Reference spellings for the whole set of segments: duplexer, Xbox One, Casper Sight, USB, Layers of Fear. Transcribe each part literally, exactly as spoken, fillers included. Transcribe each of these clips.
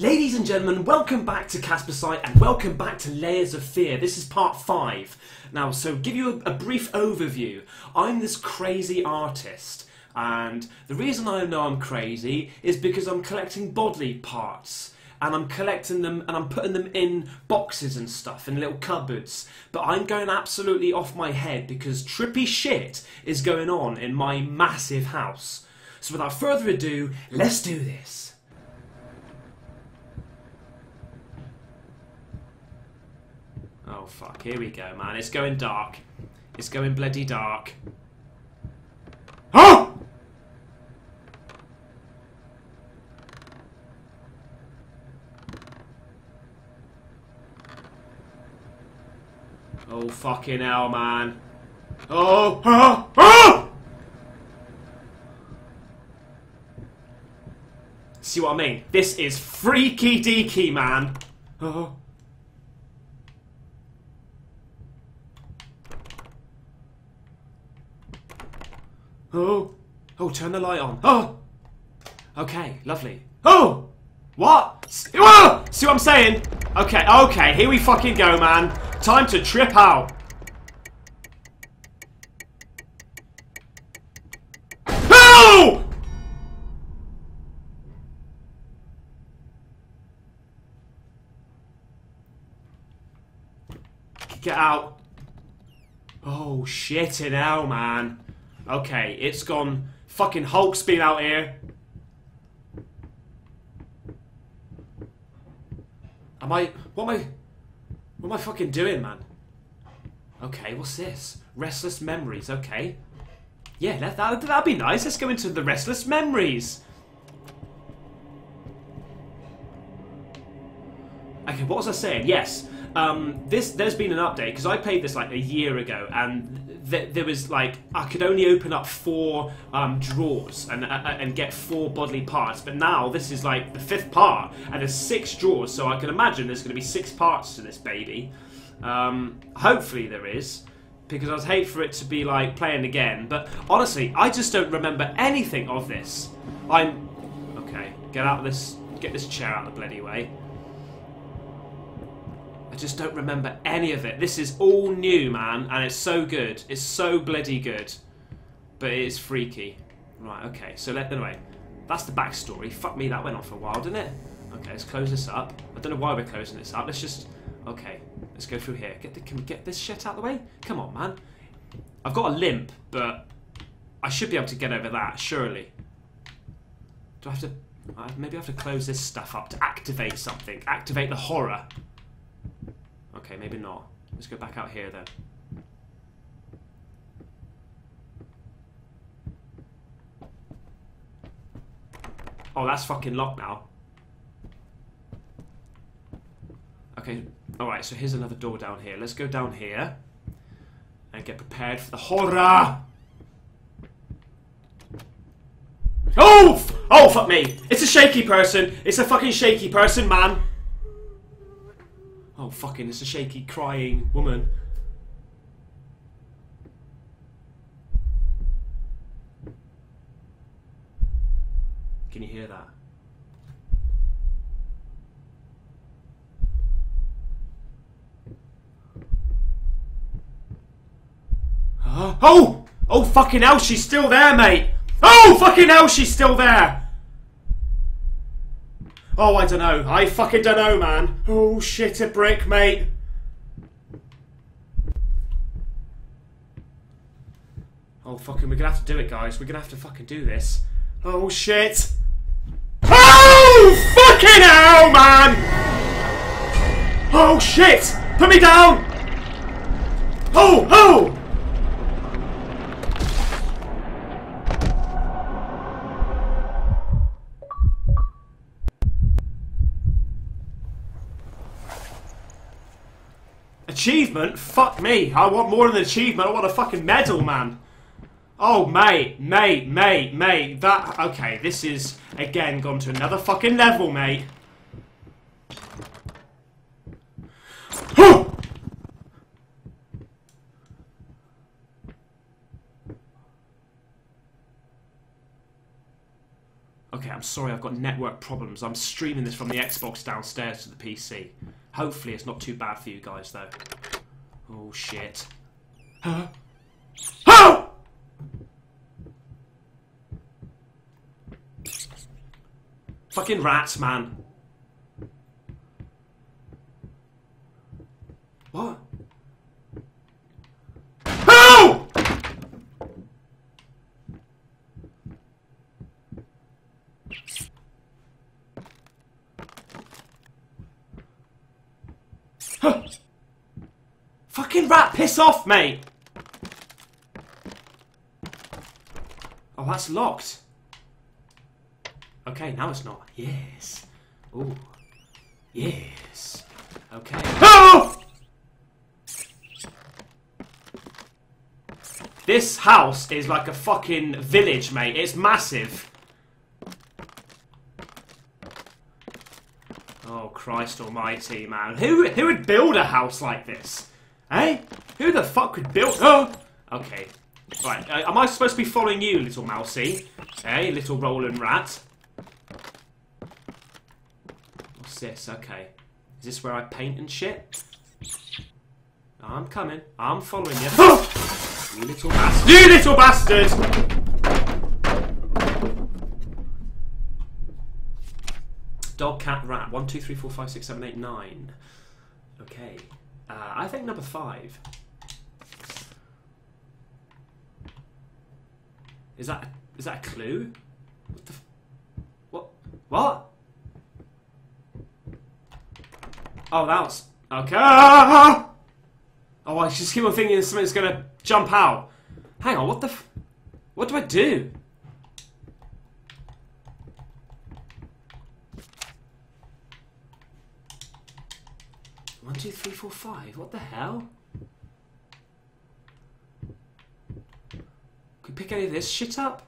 Ladies and gentlemen, welcome back to Casper Sight and welcome back to Layers of Fear. This is part five. Now, so give you a, a brief overview. I'm this crazy artist, and the reason I know I'm crazy is because I'm collecting bodily parts, and I'm collecting them and I'm putting them in boxes and stuff, in little cupboards. But I'm going absolutely off my head because trippy shit is going on in my massive house. So without further ado, let's do this. Oh fuck, here we go, man. It's going dark. It's going bloody dark. Oh! Oh fucking hell, man. Oh! Oh! Oh! See what I mean? This is freaky deaky, man. Oh. Oh, oh, turn the light on. Oh, okay, lovely. Oh, what? Whoa! See what I'm saying? Okay, okay, here we fucking go, man. Time to trip out. Oh! Get out. Oh, shitting hell, man. Okay, it's gone fucking Hulk speed out here. Am I... What am I... What am I fucking doing, man? Okay, what's this? Restless memories, okay. Yeah, that, that, that'd be nice. Let's go into the restless memories. Okay, what was I saying? Yes. Um, this there's been an update because I played this like a year ago, and th there was like I could only open up four um, drawers and uh, and get four bodily parts, but now this is like the fifth part and there's six drawers, so I can imagine there's going to be six parts to this baby. Um, hopefully there is, because I'd hate for it to be like playing again. But honestly, I just don't remember anything of this. I'm okay. Get out of this. Get this chair out of the bloody way. Just don't remember any of it. This is all new, man, and it's so good. It's so bloody good, but it is freaky. Right, okay, so let, anyway, that's the backstory. Fuck me, that went on for a while, didn't it? Okay, let's close this up. I don't know why we're closing this up. Let's just, okay, let's go through here. Get the, can we get this shit out of the way? Come on, man. I've got a limp, but I should be able to get over that, surely. Do I have to, maybe I have to close this stuff up to activate something. Activate the horror. Okay, maybe not. Let's go back out here then. Oh, that's fucking locked now. Okay, alright, so here's another door down here. Let's go down here and get prepared for the horror! Oh! Oh, fuck me! It's a shaky person! It's a fucking shaky person, man! Oh, fucking, it's a shaky, crying woman. Can you hear that? Huh? Oh! Oh, fucking hell, she's still there, mate! Oh, fucking hell, she's still there! Oh, I don't know. I fucking don't know, man. Oh, shit, a brick, mate. Oh, fucking, we're gonna have to do it, guys. We're gonna have to fucking do this. Oh, shit. Oh, fucking hell, man. Oh, shit. Put me down. Oh, oh. Achievement? Fuck me. I want more than an achievement. I want a fucking medal, man. Oh, mate, mate, mate, mate. That... Okay, this is, again, gone to another fucking level, mate. Oh! Okay, I'm sorry, I've got network problems. I'm streaming this from the Xbox downstairs to the P C. Hopefully it's not too bad for you guys, though. Oh, shit. Huh? Oh! Fucking rats, man. What? Fucking rat, piss off, mate! Oh, that's locked. Okay, now it's not. Yes. Ooh. Yes. Okay. Oh! This house is like a fucking village, mate. It's massive. Oh, Christ almighty, man. Who, who would build a house like this? Eh? Who the fuck would build... Oh! Okay. Right. Uh, am I supposed to be following you, little mousey? Eh, little rolling rat? What's this? Okay. Is this where I paint and shit? I'm coming. I'm following you. Oh! You little bastard. You little bastard! Dog, cat, rat. One, two, three, four, five, six, seven, eight, nine. Okay. Uh, I think number five. Is that is that a clue? What the? F what? What? Oh, that was okay. Oh, I just keep on thinking something's gonna jump out. Hang on. What the? F what do I do? One, two, three, four, five. What the hell? Could pick any of this shit up?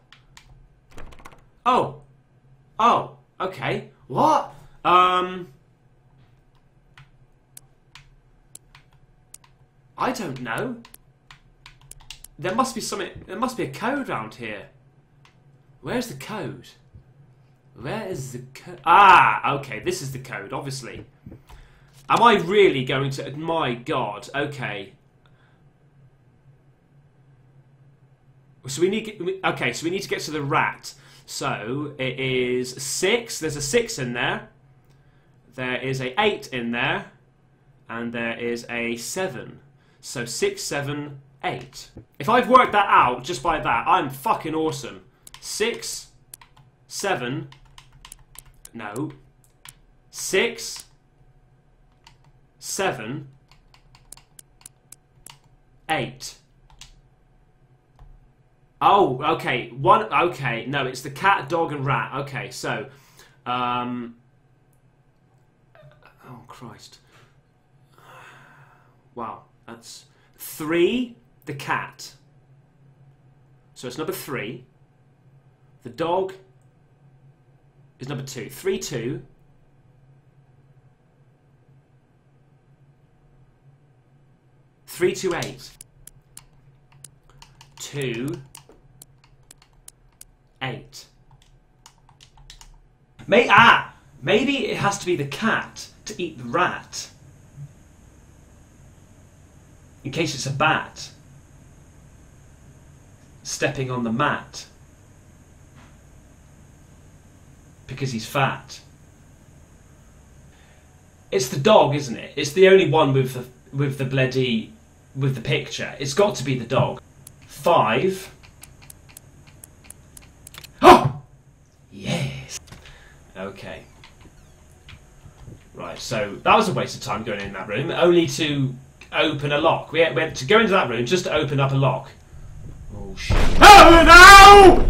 Oh. Oh. Okay. What? Um. I don't know. There must be something. There must be a code around here. Where's the code? Where is the code? Ah. Okay. This is the code, obviously. Am I really going to... My God. Okay. So we need... Okay, so we need to get to the rat. So, it is six. There's a six in there. There is a eight in there. And there is a seven. So, six, seven, eight. If I've worked that out just by that, I'm fucking awesome. Six, seven... No. Six... Seven, eight. Oh, okay. One. Okay, no, it's the cat, dog, and rat. Okay, so, um, oh Christ! Wow, that's three. The cat. So it's number three. The dog is number two. Three, two. Three, two, eight. Two, eight. May ah, maybe it has to be the cat to eat the rat. In case it's a bat. Stepping on the mat. Because he's fat. It's the dog, isn't it? It's the only one with the, with the bloody... with the picture. It's got to be the dog. Five. Oh! Yes. Okay. Right, so that was a waste of time going in that room, only to open a lock. We had, we had to go into that room just to open up a lock. Oh, shit. Oh, no!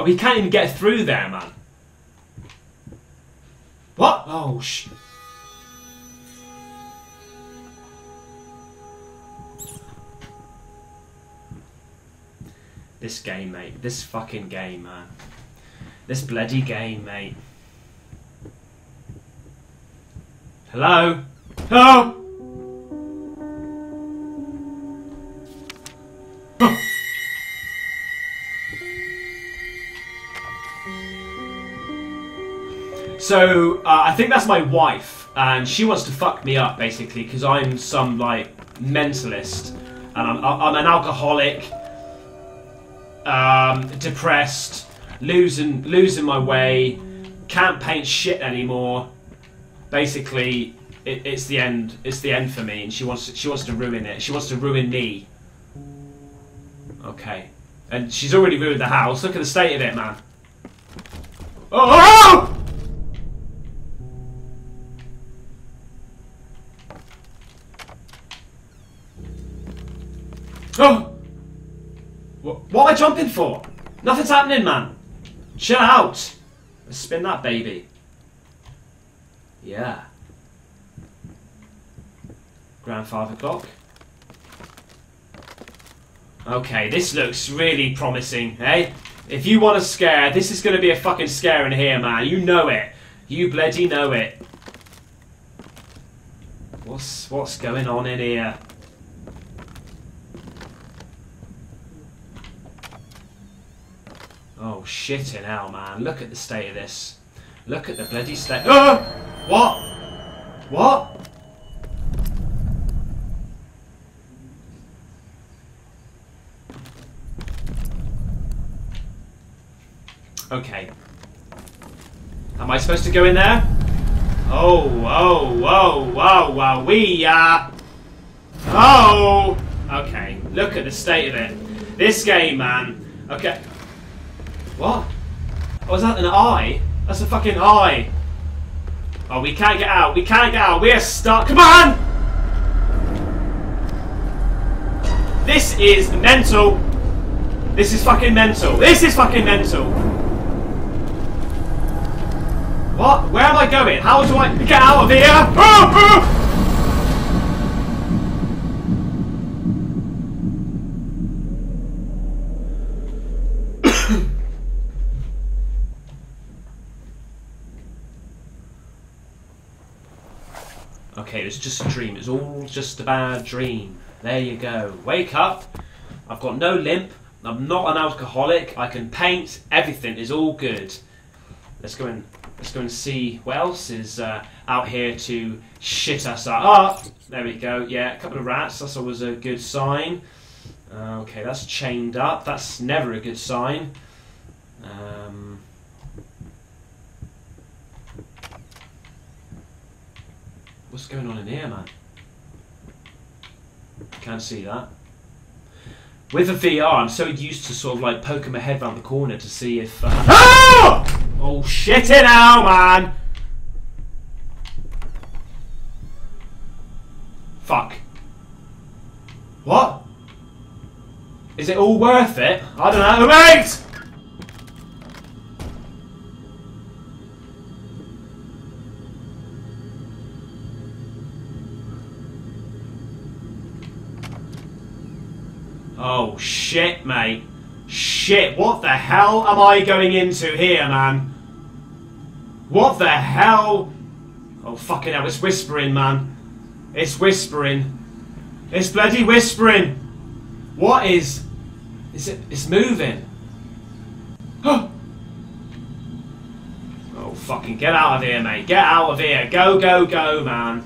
Oh, he can't even get through there, man. What? Oh, sh... This game, mate. This fucking game, man. This bloody game, mate. Hello? Hello? So, uh, I think that's my wife, and she wants to fuck me up, basically, because I'm some, like, mentalist, and I'm, I'm an alcoholic, um, depressed, losing, losing my way, can't paint shit anymore. Basically, it, it's the end, it's the end for me, and she wants, to, she wants to ruin it. She wants to ruin me. Okay. And she's already ruined the house. Look at the state of it, man. Oh! Oh! What, what am I jumping for? Nothing's happening, man. Chill out. Let's spin that baby. Yeah. Grandfather clock. Okay, this looks really promising, eh? If you want a scare, this is going to be a fucking scare in here, man. You know it. You bloody know it. What's, what's going on in here? Oh, shitting hell, man. Look at the state of this. Look at the bloody state. Oh! What? What? Okay. Am I supposed to go in there? Oh, oh, oh, wow, wow, we are. Oh! Okay. Look at the state of it. This game, man. Okay. What? Oh, is that an eye? That's a fucking eye. Oh, we can't get out. We can't get out. We're stuck. Come on! This is mental. This is fucking mental. This is fucking mental. What? Where am I going? How do I get out of here? Oh, oh! Okay, it was just a dream. It was all just a bad dream. There you go. Wake up. I've got no limp. I'm not an alcoholic. I can paint. Everything is all good. Let's go and let's go and see what else is uh, out here to shit us up. There we go. Yeah, a couple of rats. That's always a good sign. Uh, okay, that's chained up. That's never a good sign. Um... What's going on in here, man? Can't see that. With a V R, I'm so used to sort of like poking my head around the corner to see if. Uh... Oh! Oh, shit it out, man! Fuck. What? Is it all worth it? I don't know. Wait! Oh, shit, mate. Shit, what the hell am I going into here, man? What the hell? Oh, fucking hell, it's whispering, man. It's whispering. It's bloody whispering. What is... Is it... It's moving. Oh, fucking get out of here, mate. Get out of here. Go, go, go, man.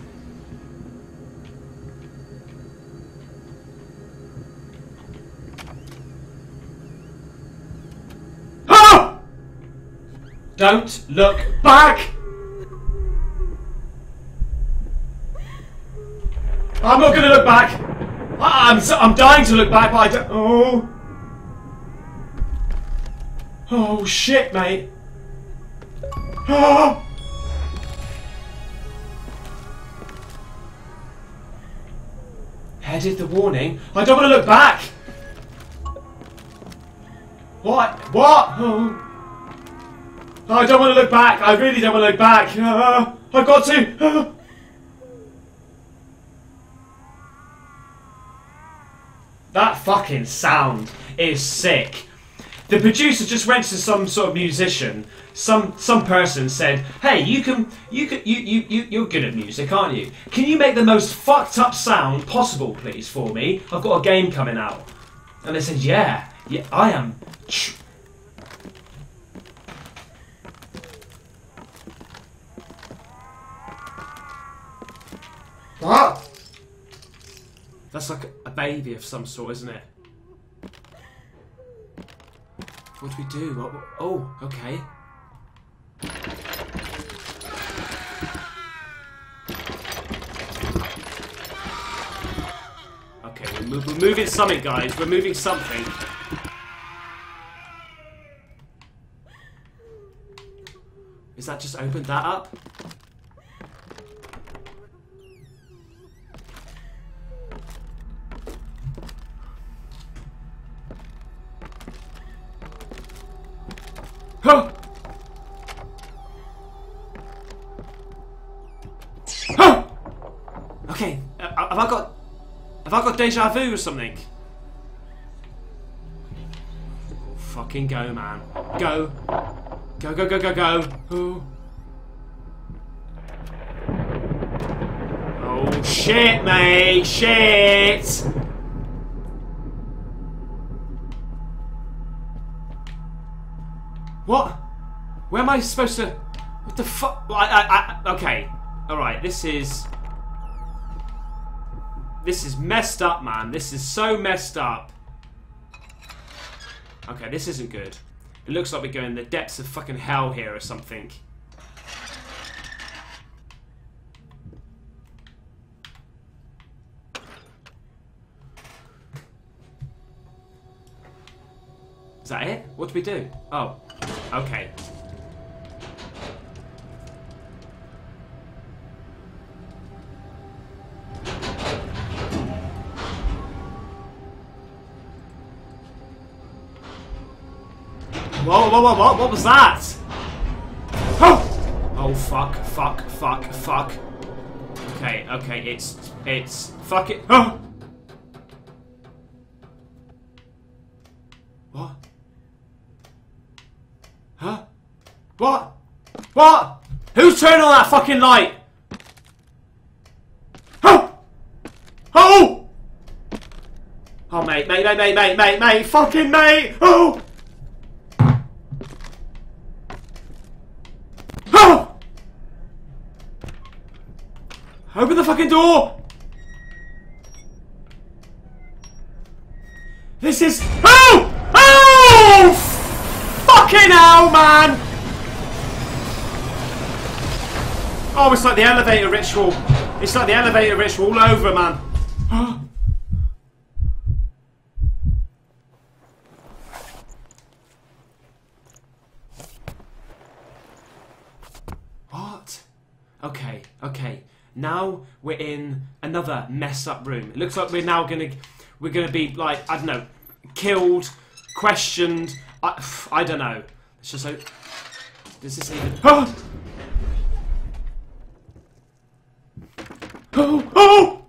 Don't look back! I'm not gonna look back! I'm, so, I'm dying to look back, but I don't... Oh! Oh, shit, mate! Oh! Headed the warning. I don't want to look back! What? What? Oh! Oh, I don't want to look back. I really don't want to look back. Uh, I've got to. Uh. That fucking sound is sick. The producer just went to some sort of musician, some some person said, "Hey, you can, you can, you you you you're good at music, aren't you? Can you make the most fucked up sound possible, please, for me? I've got a game coming out." And they said, "Yeah, yeah, I am." What? That's like a baby of some sort, isn't it? What do we do? What, what, oh, okay. Okay, we're, move, we're moving something, guys. We're moving something. Is that just opened that up? Okay, have I got, have I got deja vu or something? Fucking go, man. Go. Go, go, go, go, go. Ooh. Oh, shit, mate. Shit. What? Where am I supposed to... What the fuck? I, I, I, okay. Alright, this is... This is messed up, man. This is so messed up. Okay, this isn't good. It looks like we're going to the depths of fucking hell here or something. Is that it? What do we do? Oh, okay. Whoa, whoa, whoa, whoa, what was that? Oh! Oh, fuck, fuck, fuck, fuck. Okay, okay, it's, it's, fuck it. Oh! What? Huh? What? What? Who's turning on that fucking light? Oh! Oh! Oh, mate, mate, mate, mate, mate, mate, mate, fucking mate! Oh! Open the fucking door! This is... Oh! Oh! Fucking hell, man! Oh, it's like the elevator ritual. It's like the elevator ritual all over, man. Oh. What? Okay, okay. Now we're in another mess up room. It looks like we're now gonna we're gonna be like, I don't know, killed, questioned. I I don't know. It's just like, does this even? Oh! Oh! Oh!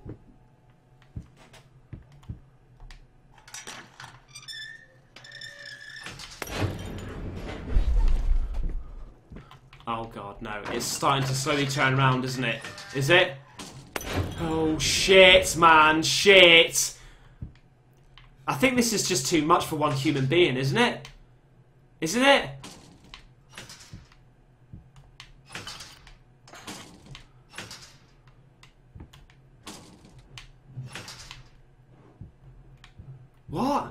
Oh god, no. It's starting to slowly turn around, isn't it? Is it? Oh shit, man, shit! I think this is just too much for one human being, isn't it? Isn't it? What?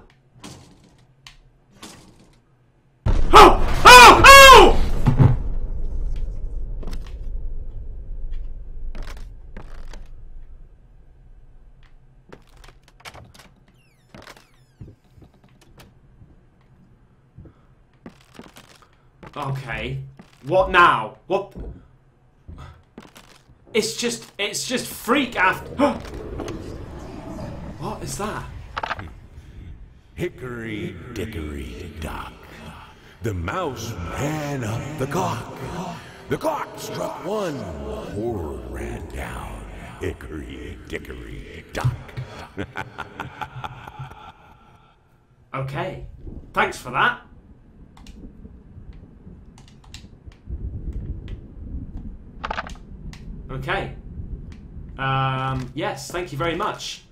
Okay, what now? What? It's just, it's just freak after. What is that? Hickory dickory dock. The mouse ran up the cock. The cock struck one. The horn ran down. Hickory dickory dock. Okay, thanks for that. Okay. Um, yes, thank you very much.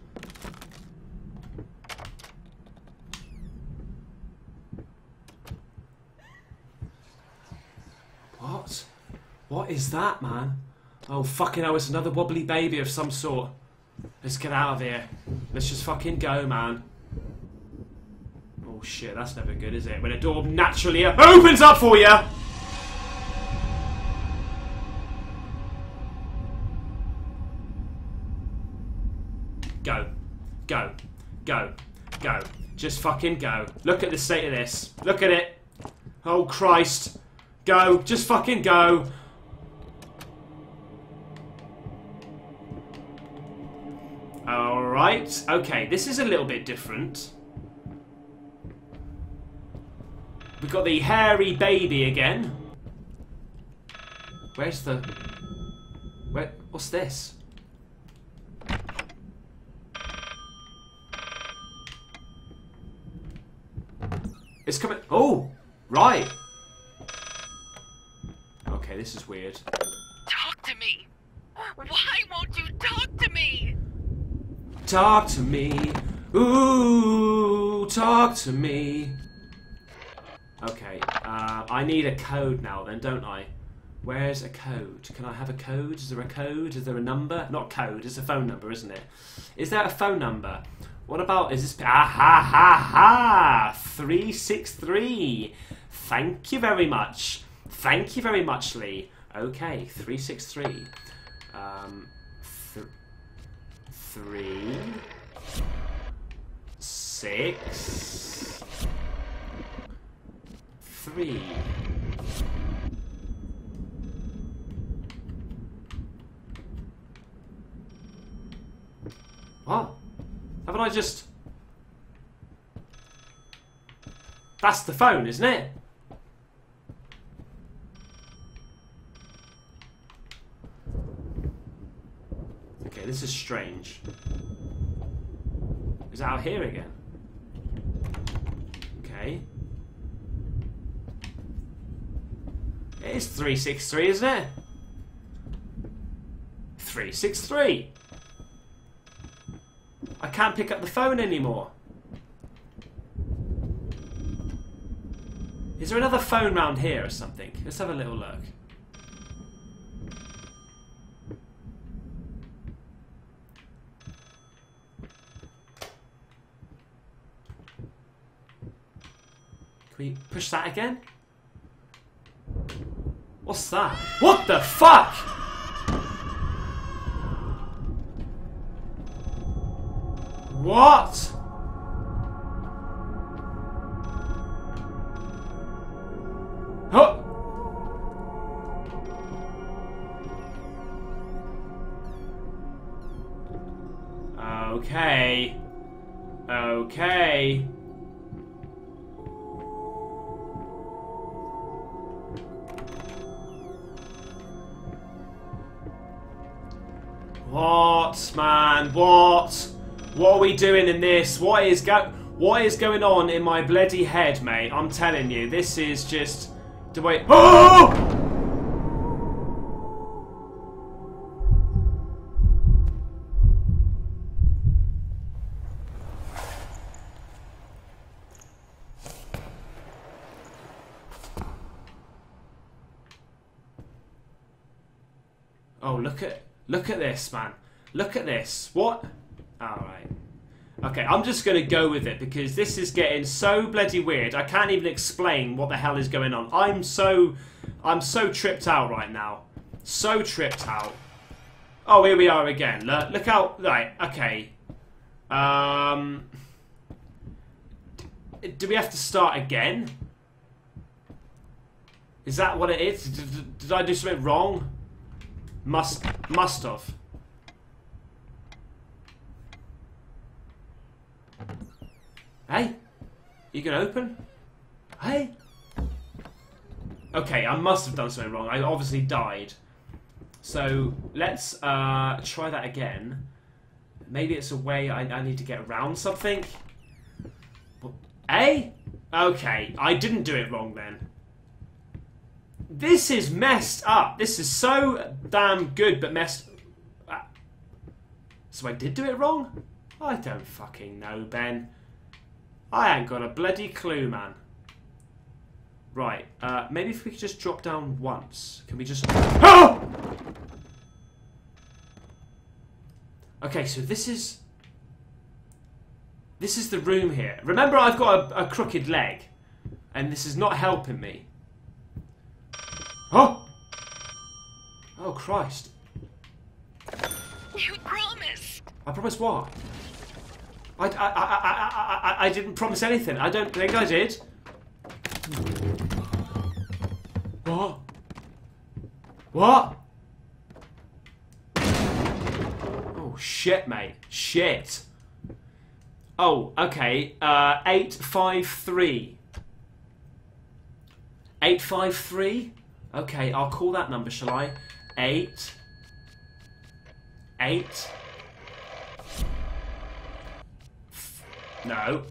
What? What is that, man? Oh, fucking hell, it's another wobbly baby of some sort. Let's get out of here. Let's just fucking go, man. Oh, shit, that's never good, is it? When a door naturally opens up for you! Go. Go. Go. Go. Just fucking go. Look at the state of this. Look at it. Oh, Christ. Go. Just fucking go. Alright. Okay, this is a little bit different. We've got the hairy baby again. Where's the... Where... What's this? It's coming... Oh! Right! Okay, this is weird. Talk to me! Why won't you talk to me? Talk to me. Ooh, talk to me. Okay, uh, I need a code now then, don't I? Where's a code? Can I have a code? Is there a code? Is there a number? Not code, it's a phone number, isn't it? Is there a phone number? What about, is this... Ah ha ha ha! three six three! Thank you very much. Thank you very much, Lee. Okay, three six three. Um, th three... Six... Three. What? Haven't I just... That's the phone, isn't it? Okay, this is strange. Is it out here again? Okay. It is three six three, isn't it? three six three! I can't pick up the phone anymore. Is there another phone round here or something? Let's have a little look. Can we push that again? What's that? What the fuck? What? Huh? Okay. Okay. What, man? What? What are we doing in this? What is go? What is going on in my bloody head, mate? I'm telling you, this is just. Do I? Oh! Oh, look at. Look at this, man. Look at this. What? Alright. Okay, I'm just going to go with it because this is getting so bloody weird. I can't even explain what the hell is going on. I'm so... I'm so tripped out right now. So tripped out. Oh, here we are again. Look, look out. Right, okay. Um... Do we have to start again? Is that what it is? Did, did I do something wrong? Must... Must have. Hey? You gonna open? Hey? Okay, I must have done something wrong. I obviously died. So, let's uh, try that again. Maybe it's a way I, I need to get around something. Hey? Okay, I didn't do it wrong then. This is messed up. This is so damn good, but messed... So I did do it wrong? I don't fucking know, Ben. I ain't got a bloody clue, man. Right, uh, maybe if we could just drop down once. Can we just... Oh! Okay, so this is... This is the room here. Remember, I've got a, a crooked leg. And this is not helping me. Oh! Oh, Christ. You promised! I promised what? I, I, I, I, I, I didn't promise anything. I don't think I did. What? What? Oh, shit, mate. Shit. Oh, okay. Uh, eight five three. eight five three? Okay, I'll call that number, shall I? Eight. Eight. F no.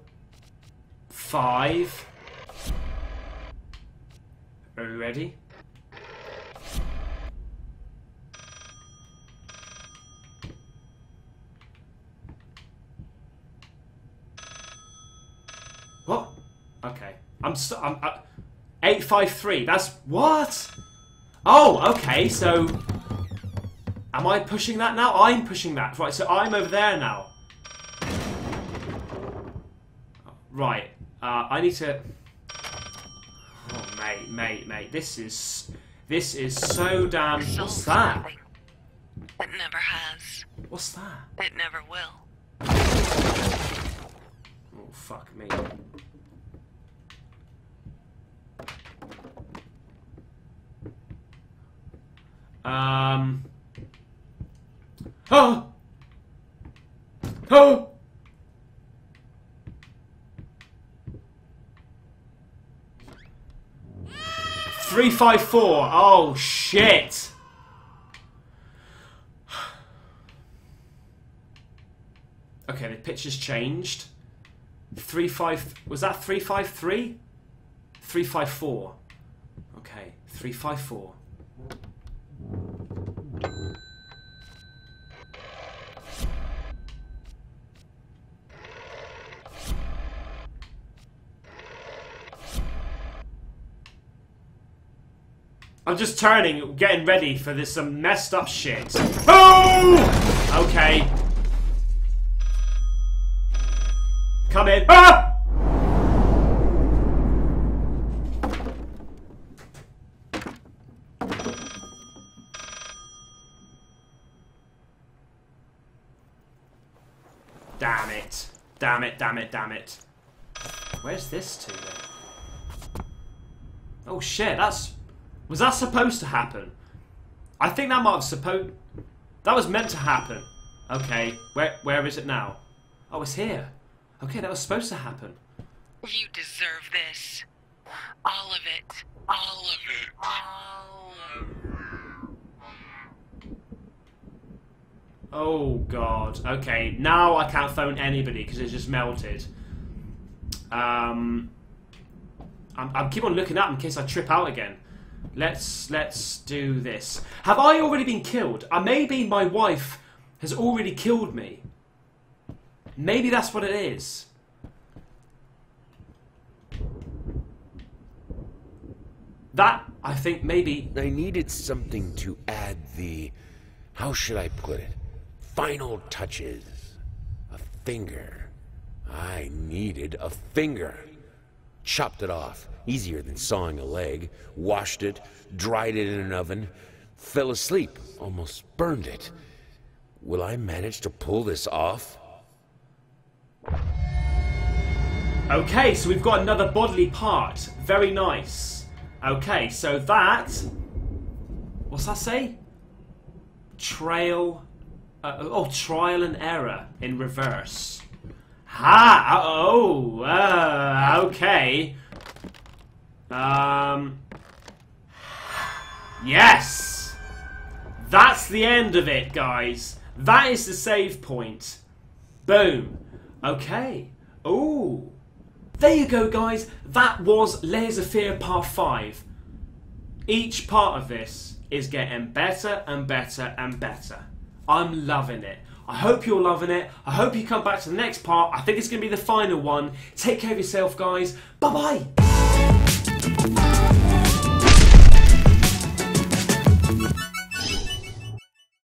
Five. Are you ready? What? Okay. I'm st- I'm- I eight five three, that's... What? Oh, okay, so... Am I pushing that now? I'm pushing that. Right, so I'm over there now. Right, uh, I need to... Oh, mate, mate, mate, this is... This is so damn... What's that? It never has. What's that? It never will. Oh, fuck me. Um. Oh. Oh. Three five four. Oh shit. Okay, the picture's changed. Three five. Was that three five three? Three five four. Okay. Three five four. I'm just turning, getting ready for this some messed up shit. Oh! Okay. Come in. Ah! Damn it. Damn it, damn it, damn it. Where's this to then? Oh shit, that's... Was that supposed to happen? I think that might have supposed... That was meant to happen. Okay, where where is it now? Oh, it's here. Okay, that was supposed to happen. You deserve this. All of it. All of it. All of it. Oh, God. Okay, now I can't phone anybody because it just melted. Um, I'm, I keep on looking up in case I trip out again. Let's let's do this. Have I already been killed? Uh, maybe my wife has already killed me. Maybe that's what it is. That I think maybe I needed something to add the, how should I put it? Final touches. A finger. I needed a finger. Chopped it off. Easier than sawing a leg, washed it, dried it in an oven, fell asleep, almost burned it. Will I manage to pull this off? Okay, so we've got another bodily part. Very nice. Okay, so that... What's that say? Trail... Uh, oh, trial and error in reverse. Ha! Oh! Uh, okay. Um. Yes! That's the end of it, guys. That is the save point. Boom. Okay. Ooh. There you go, guys. That was Layers of Fear Part five. Each part of this is getting better and better and better. I'm loving it. I hope you're loving it. I hope you come back to the next part. I think it's going to be the final one. Take care of yourself, guys. Bye-bye.